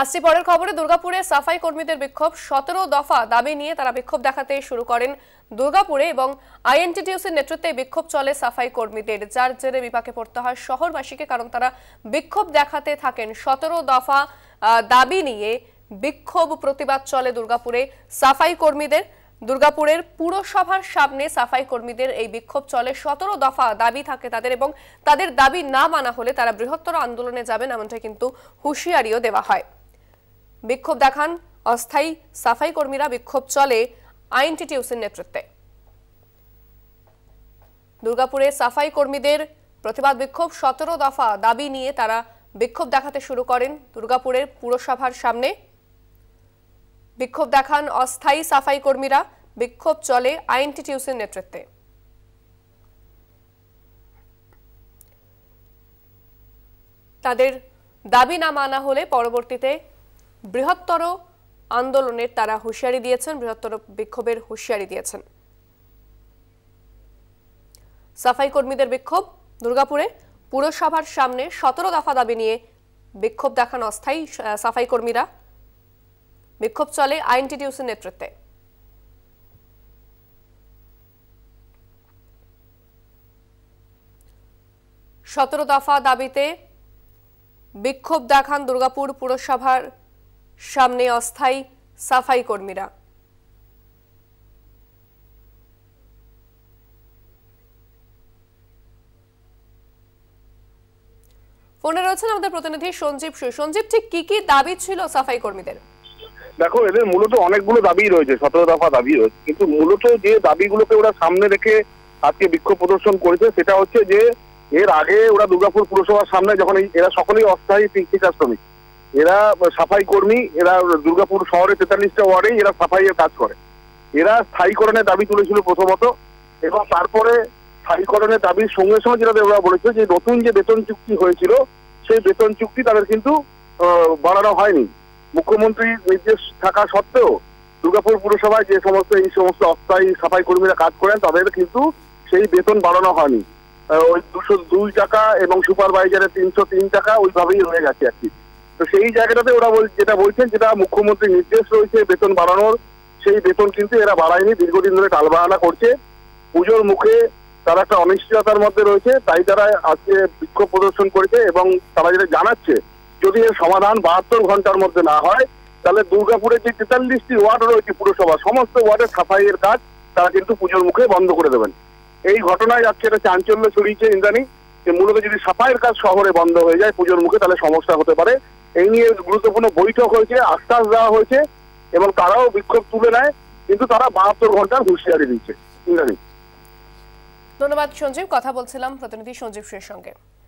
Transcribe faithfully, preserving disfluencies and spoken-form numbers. আসছে পরের খবরে, দুর্গাপুরে সাফাই কর্মীদের বিক্ষোভ। সতেরো দফা দাবি নিয়ে তারা বিক্ষোভ দেখাতে শুরু করেন দুর্গাপুরে এবং আইএনটিটিউসির নেতৃত্বে বিক্ষোভ চলে সাফাই কর্মীদের, যার জেরে বিপাকে পড়তে হয় শহরবাসীকে, কারণ তারা বিক্ষোভ দেখাতে থাকেন। সতেরো দফা দাবি নিয়ে বিক্ষোভ প্রতিবাদ চলে দুর্গাপুরে সাফাই কর্মীদের। দুর্গাপুরের পুরসভার সামনে সাফাই কর্মীদের এই বিক্ষোভ চলে। সতেরো দফা দাবি থাকে তাদের এবং তাদের দাবি না মানা হলে তারা বৃহত্তর আন্দোলনে যাবেন, এমনটা কিন্তু হুঁশিয়ারিও দেওয়া হয়। বিক্ষোভ দেখান অস্থায়ী সাফাই কর্মীরা, বিক্ষোভ চলে আইএনটিটিউসির নেতৃত্বে। দুর্গাপুরে সাফাই কর্মীদের প্রতিবাদ বিক্ষোভ, সতেরো দফা দাবি নিয়ে তারা বিক্ষোভ দেখাতে শুরু করেন দুর্গাপুরের পুরসভার সামনে। বিক্ষোভ দেখান অস্থায়ী সাফাই কর্মীরা, বিক্ষোভ চলে আইএনটিটিউসির নেতৃত্বে। তাদের দাবি না মানা হলে পরবর্তীতে বৃহত্তর আন্দোলনের তারা হুঁশিয়ারি দিয়েছেন, বৃহত্তর বিক্ষোভের হুঁশিয়ারি দিয়েছেন। সাফাই কর্মীদের বিক্ষোভ দুর্গাপুরে পুরসভার সামনে, সতেরো দফা দাবি নিয়ে বিক্ষোভ দেখান অস্থায়ী সাফাই কর্মীরা, বিক্ষোভ চলে আইএনটিটিউসির নেতৃত্বে। সতেরো দফা দাবিতে বিক্ষোভ দেখান দুর্গাপুর পুরসভার সামনে অস্থায়ী সাফাই কর্মীরা। ফোনে রয়েছেন আমাদের প্রতিনিধি সঞ্জীব। সঞ্জীব, ঠিক কি কি দাবি ছিল সাফাই কর্মীদের? দেখো, এদের মূলত অনেকগুলো দাবি রয়েছে, সতেরো দফা দাবি রয়েছে, কিন্তু মূলত যে দাবিগুলোকে ওরা সামনে রেখে আজকে বিক্ষোভ প্রদর্শন করেছে সেটা হচ্ছে যে এর আগে ওরা দুর্গাপুর পুরসভার সামনে যখন এরা সকলেই অস্থায়ী শিক্ষিকা শ্রমিক, এরা সাফাই কর্মী, এরা দুর্গাপুর শহরে তেতাল্লিশটা ওয়ার্ডেই এরা সাফাইয়ের কাজ করে। এরা স্থায়ীকরণের দাবি তুলেছিল প্রথমত, এবং তারপরে স্থায়ীকরণের দাবির সঙ্গে সঙ্গে যেটা ওরা বলেছিল যে নতুন যে বেতন চুক্তি হয়েছিল সেই বেতন চুক্তি তাদের কিন্তু বাড়ানো হয়নি। মুখ্যমন্ত্রীর নির্দেশ থাকা সত্ত্বেও দুর্গাপুর পুরসভায় যে সমস্ত এই সমস্ত অস্থায়ী সাফাই কর্মীরা কাজ করেন তাদের কিন্তু সেই বেতন বাড়ানো হয়নি। ওই দুশো দুই টাকা এবং সুপারভাইজারের তিনশো তিন টাকা ওইভাবেই রয়ে গেছে আর কি। তো সেই জায়গাটাতে ওরা যেটা বলছেন, যেটা মুখ্যমন্ত্রীর নির্দেশ রয়েছে বেতন বাড়ানোর, সেই বেতন কিন্তু এরা বাড়ায়নি, দীর্ঘদিন ধরে টালবাহানা করছে। পুজোর মুখে তারা একটা অনিশ্চয়তার মধ্যে রয়েছে, তাই তারা আজকে বিক্ষোভ প্রদর্শন করেছে এবং তারা যেটা জানাচ্ছে যদি এর সমাধান বাহাত্তর ঘন্টার মধ্যে না হয় তাহলে দুর্গাপুরে যে তেতাল্লিশটি ওয়ার্ড রয়েছে পুরসভা, সমস্ত ওয়ার্ডের সাফাইয়ের কাজ তারা কিন্তু পুজোর মুখে বন্ধ করে দেবেন। এই ঘটনায় আজকে একটা চাঞ্চল্য ছড়িয়েছে ইন্দ্রাণী, যে মূলত যদি সাফাইয়ের কাজ শহরে বন্ধ হয়ে যায় পুজোর মুখে তাহলে সমস্যা হতে পারে। এই নিয়ে গুরুত্বপূর্ণ বৈঠক হয়েছে, আশ্বাস দেওয়া হয়েছে এবং তারাও বিক্ষোভ তুলে নেয়, কিন্তু তারা বাহাত্তর ঘন্টার হুঁশিয়ারি দিচ্ছে ইন্দ্রাণী। ধন্যবাদ সঞ্জীব, কথা বলছিলাম প্রতিনিধি সঞ্জীব শের সঙ্গে।